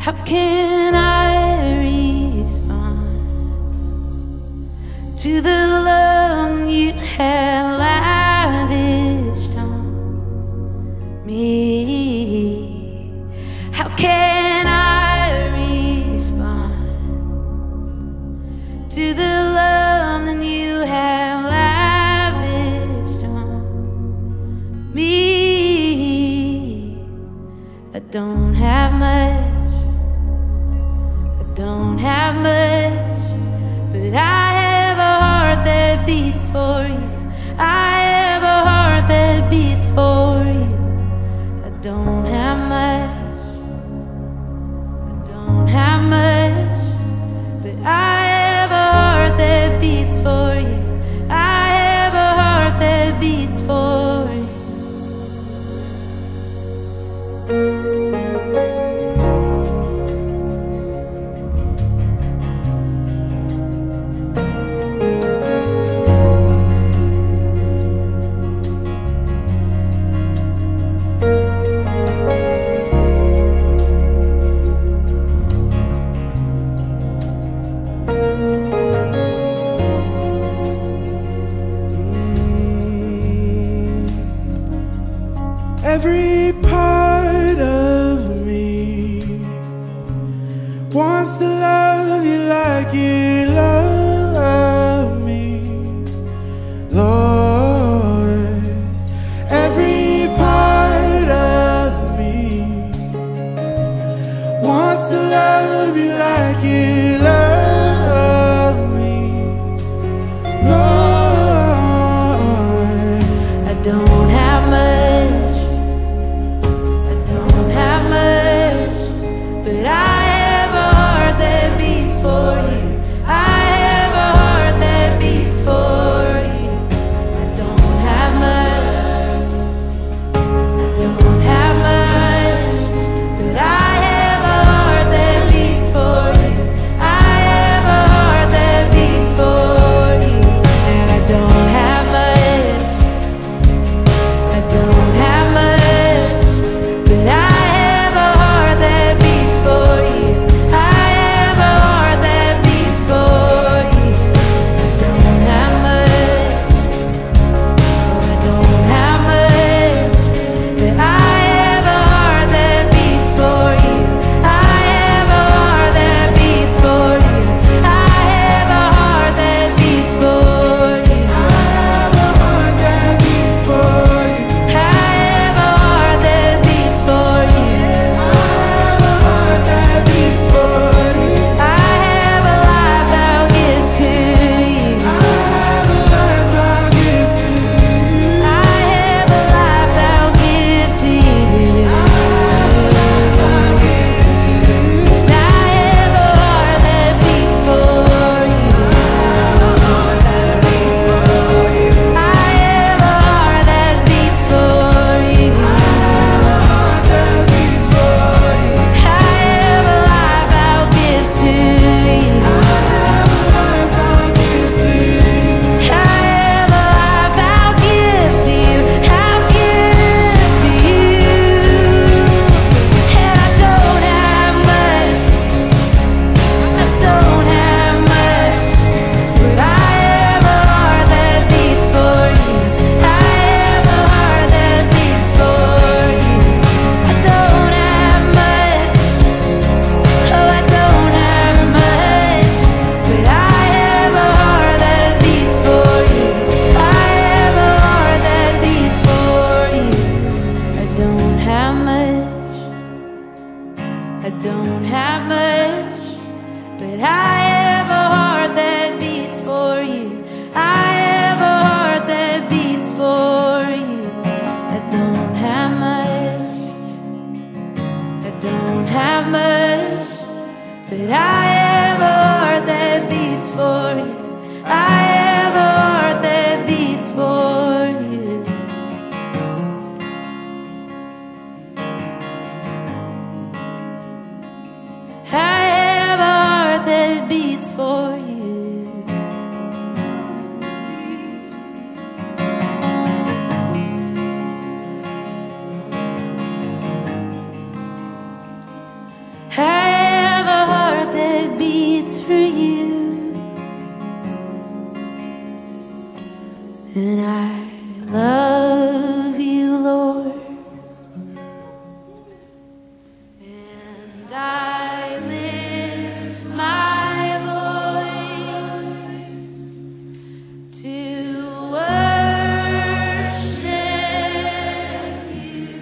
How can I respond to the love you have lavished on me? How can I respond to the love that you have lavished on me? I don't have much, don't have much, but I have a heart that beats for you. I have a heart that beats for you. I don't have much, I don't have much, but I have a heart that beats for you. I have a heart that beats for you. Every part of me wants to love you like you love me, Lord. Every part of me wants to love you like you love me, Lord. I don't have much, but I have a heart that beats for you. I have a heart that beats for you. I don't have much, I don't have much, but I have a heart that beats for you. I have a heart that beats for you. And I don't have much, I don't have much, but I don't have much, but I have a heart that beats for you. I have a heart that beats for you. I don't have much, I don't have much, but I have a heart that beats for you. I have a heart that beats for you. Beats for you. Hey. for you, and I love you, Lord, and I lift my voice to worship you.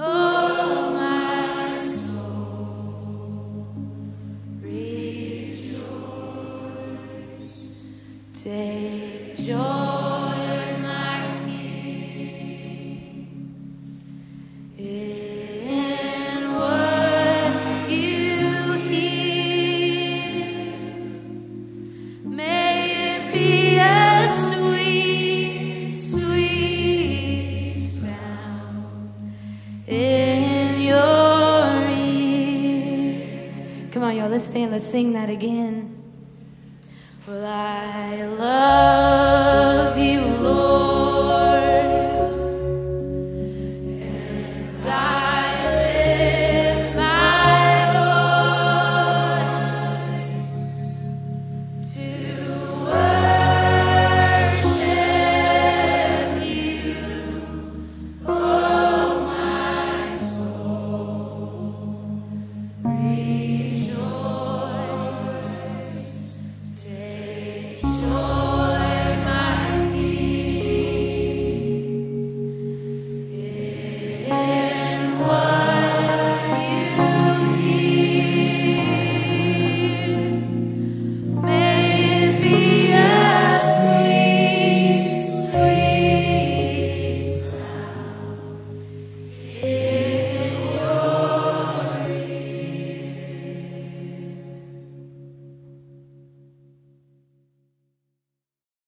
Oh, take joy, my King, in what you hear. May it be a sweet, sweet sound in your ear. Come on, y'all, let's stand, let's sing that again. Well, I love you, Lord.